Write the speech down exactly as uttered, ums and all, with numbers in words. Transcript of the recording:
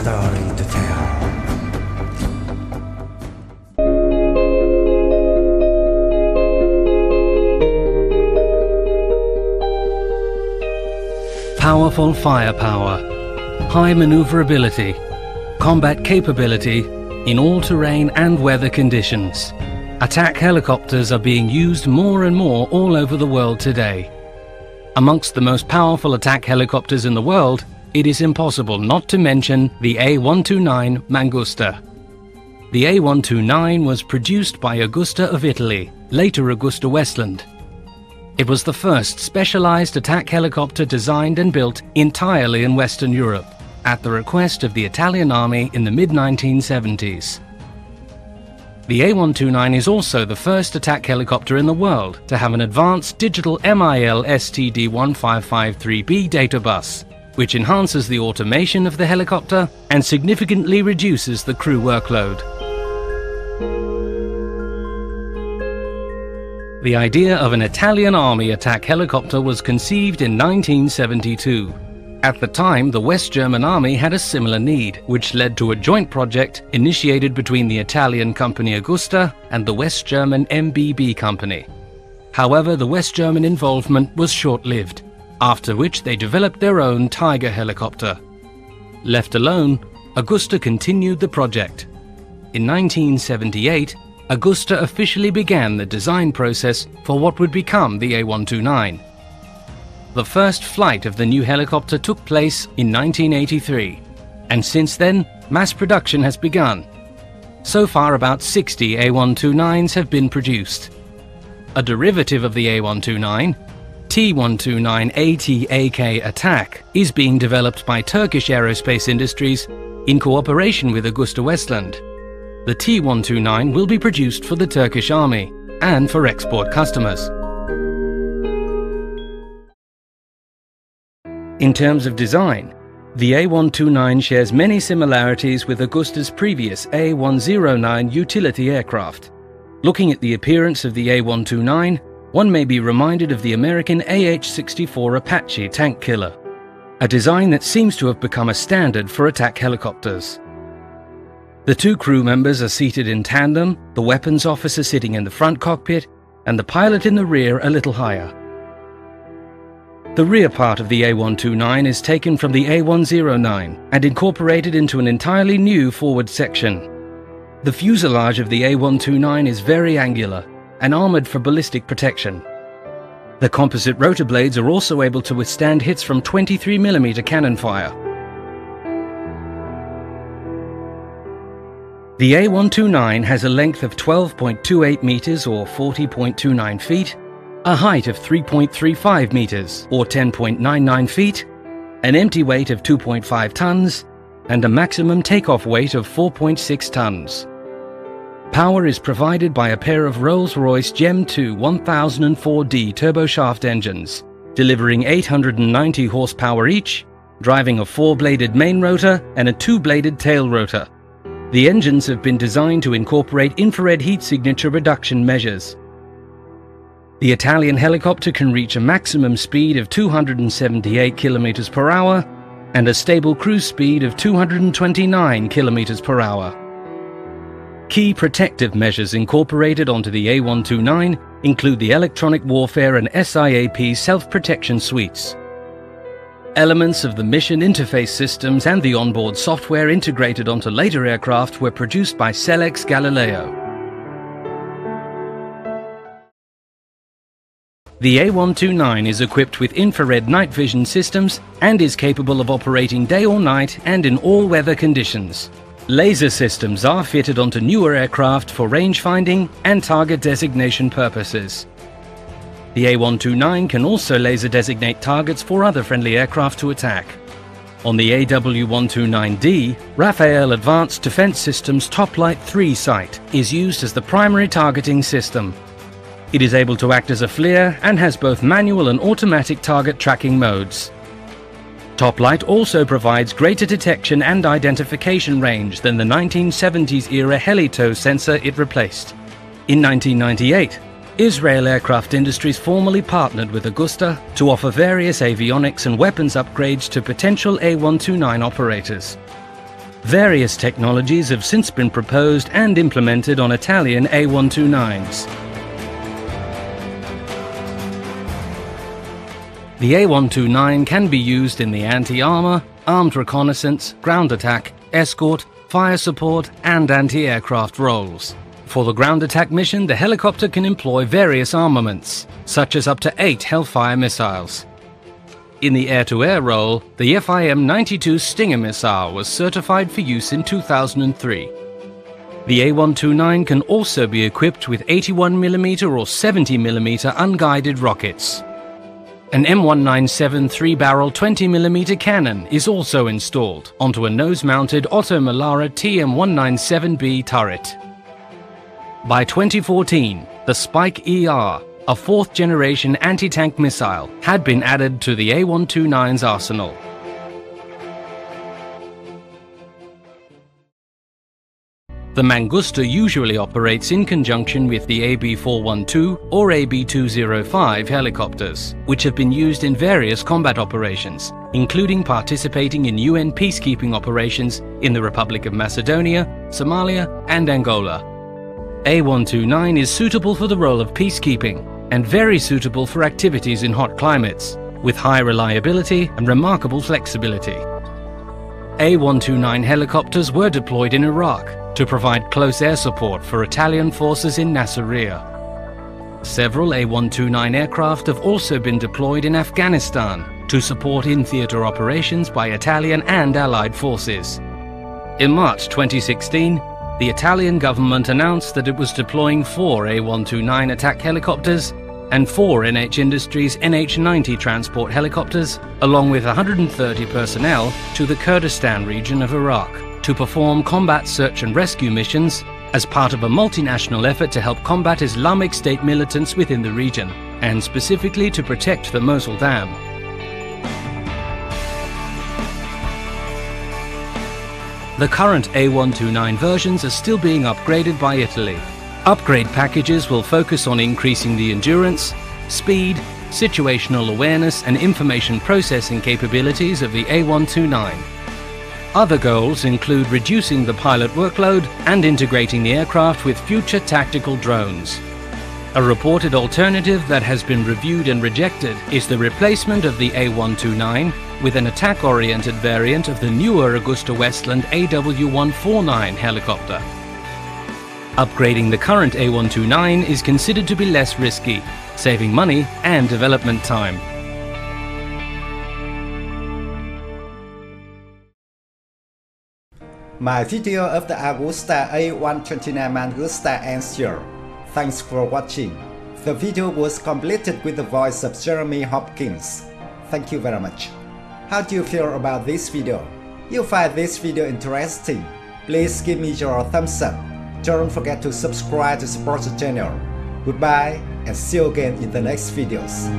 story to tell. Powerful firepower, high maneuverability, combat capability in all terrain and weather conditions. ATAK helicopters are being used more and more all over the world today. Amongst the most powerful ATAK helicopters in the world, it is impossible not to mention the A one twenty-nine Mangusta. The A one twenty-nine was produced by Agusta of Italy, later Agusta Westland. It was the first specialized ATAK helicopter designed and built entirely in Western Europe, at the request of the Italian Army in the mid nineteen seventies. The A one twenty-nine is also the first ATAK helicopter in the world to have an advanced digital M I L S T D one five five three B data bus, which enhances the automation of the helicopter and significantly reduces the crew workload. The idea of an Italian Army ATAK helicopter was conceived in nineteen seventy-two. At the time, the West German Army had a similar need, which led to a joint project initiated between the Italian company Agusta and the West German M B B company. However, the West German involvement was short-lived, after which they developed their own Tiger helicopter. Left alone, Agusta continued the project. In nineteen seventy-eight, Agusta officially began the design process for what would become the A one twenty-nine. The first flight of the new helicopter took place in nineteen eighty-three, and since then, mass production has begun. So far, about sixty A one twenty-nines have been produced. A derivative of the A one twenty-nine, T one twenty-nine A T A K ATAK, is being developed by Turkish Aerospace Industries in cooperation with Agusta Westland. The T one twenty-nine will be produced for the Turkish Army and for export customers. In terms of design, the A one twenty-nine shares many similarities with Agusta's previous A one oh nine utility aircraft. Looking at the appearance of the A one twenty-nine, one may be reminded of the American A H sixty-four Apache tank killer, a design that seems to have become a standard for ATAK helicopters. The two crew members are seated in tandem, the weapons officer sitting in the front cockpit, and the pilot in the rear a little higher. The rear part of the A one twenty-nine is taken from the A one oh nine and incorporated into an entirely new forward section. The fuselage of the A one twenty-nine is very angular and armored for ballistic protection. The composite rotor blades are also able to withstand hits from twenty-three millimeter cannon fire. The A one twenty-nine has a length of twelve point two eight meters or forty point two nine feet, a height of three point three five meters or ten point nine nine feet, an empty weight of two point five tons, and a maximum takeoff weight of four point six tons. Power is provided by a pair of Rolls-Royce Gem two ten oh four D turboshaft engines, delivering eight hundred ninety horsepower each, driving a four-bladed main rotor and a two-bladed tail rotor. The engines have been designed to incorporate infrared heat signature reduction measures. The Italian helicopter can reach a maximum speed of two hundred seventy-eight kilometers per hour and a stable cruise speed of two hundred twenty-nine kilometers per hour. Key protective measures incorporated onto the A one twenty-nine include the electronic warfare and S I A P self-protection suites. Elements of the mission interface systems and the onboard software integrated onto later aircraft were produced by Selex Galileo. The A one twenty-nine is equipped with infrared night vision systems and is capable of operating day or night and in all weather conditions. Laser systems are fitted onto newer aircraft for range finding and target designation purposes. The A one twenty-nine can also laser designate targets for other friendly aircraft to attack. On the A W one twenty-nine D, Rafael Advanced Defense Systems Toplight three sight is used as the primary targeting system. It is able to act as a FLIR and has both manual and automatic target tracking modes. Toplight also provides greater detection and identification range than the nineteen seventies era Helito sensor it replaced. In nineteen ninety-eight, Israel Aircraft Industries formally partnered with Agusta to offer various avionics and weapons upgrades to potential A one twenty-nine operators. Various technologies have since been proposed and implemented on Italian A one twenty-nines. The A one twenty-nine can be used in the anti-armor, armed reconnaissance, ground attack, escort, fire support and anti-aircraft roles. For the ground attack mission, the helicopter can employ various armaments, such as up to eight Hellfire missiles. In the air-to-air role, the F I M ninety-two Stinger missile was certified for use in two thousand three. The A one twenty-nine can also be equipped with eighty-one millimeter or seventy millimeter unguided rockets. An M one ninety-seven three-barrel twenty millimeter cannon is also installed onto a nose-mounted Oto Melara T M one ninety-seven B turret. By twenty fourteen, the Spike E R, a fourth-generation anti-tank missile, had been added to the A one twenty-nine's arsenal. The Mangusta usually operates in conjunction with the A B four twelve or A B two oh five helicopters, which have been used in various combat operations, including participating in U N peacekeeping operations in the Republic of Macedonia, Somalia, and Angola. A one twenty-nine is suitable for the role of peacekeeping and very suitable for activities in hot climates, with high reliability and remarkable flexibility. A one twenty-nine helicopters were deployed in Iraq to provide close air support for Italian forces in Nasiriyah. Several A one twenty-nine aircraft have also been deployed in Afghanistan to support in-theater operations by Italian and Allied forces. In March twenty sixteen, the Italian government announced that it was deploying four A one twenty-nine ATAK helicopters and four N H Industries N H ninety transport helicopters, along with one hundred thirty personnel, to the Kurdistan region of Iraq to perform combat search and rescue missions as part of a multinational effort to help combat Islamic State militants within the region, and specifically to protect the Mosul Dam. The current A one twenty-nine versions are still being upgraded by Italy. Upgrade packages will focus on increasing the endurance, speed, situational awareness and information processing capabilities of the A one twenty-nine. Other goals include reducing the pilot workload and integrating the aircraft with future tactical drones. A reported alternative that has been reviewed and rejected is the replacement of the A one twenty-nine with an attack-oriented variant of the newer AgustaWestland A W one forty-nine helicopter. Upgrading the current A one twenty-nine is considered to be less risky, saving money and development time. My video of the Agusta A one twenty-nine Mangusta ends here. Thanks for watching. The video was completed with the voice of Jeremy Hopkins. Thank you very much. How do you feel about this video? You find this video interesting? Please give me your thumbs up. Don't forget to subscribe to support the channel. Goodbye and see you again in the next videos.